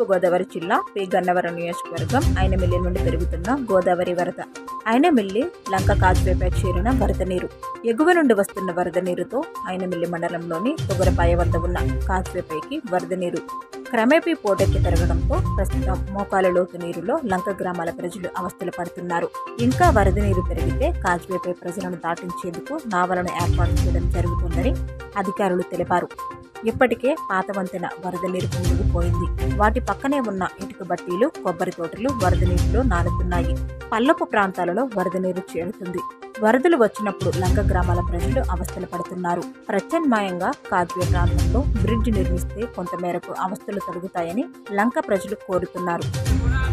తూర్పు గోదావరి జిల్లా పి గన్నవరం నియోజకవర్గం ఐనమిల్లి నుండి పెరుగుతున్న గోదావరి వరద. ఐనమిల్లి లంక కాజ్వేపై చేరిన వరద నీరు. ఎగువ నుండి వస్తున్న వరద నీరుతో ఐనమిల్లి మండలంలోని తొగరపాయ వద్ద ఉన్న కాజ్వేపైకి వరద నీరు క్రమేపీ పోటెక్కి పెరగడంతో ప్రస్తుతం మోకాల లోతు నీరులో లంక గ్రామాల ప్రజలు అవస్థలు పడుతున్నారు. ఇంకా వరద నీరు పెరిగితే కాజ్వేపై ప్రజలను దాటించేందుకు నావలను ఏర్పాటు చేయడం జరుగుతుందని అధికారులు తెలిపారు. ఇప్పటికే పాత వంతెన వరద నీరు మునిగిపోయింది. వాటి పక్కనే ఉన్న ఇటుక బట్టీలు, కొబ్బరి తోటలు వరద నీటిలో నానుతున్నాయి. పల్లపు ప్రాంతాలలో వరద నీరు చేరుతుంది. వరదలు వచ్చినప్పుడు లంక గ్రామాల ప్రజలు అవస్థలు పడుతున్నారు. ప్రత్యామ్నాయంగా కాజ్వే ప్రాంతంలో బ్రిడ్జ్ నిర్మిస్తే కొంతమేరకు అవస్థలు తొలగుతాయని లంక ప్రజలు కోరుతున్నారు.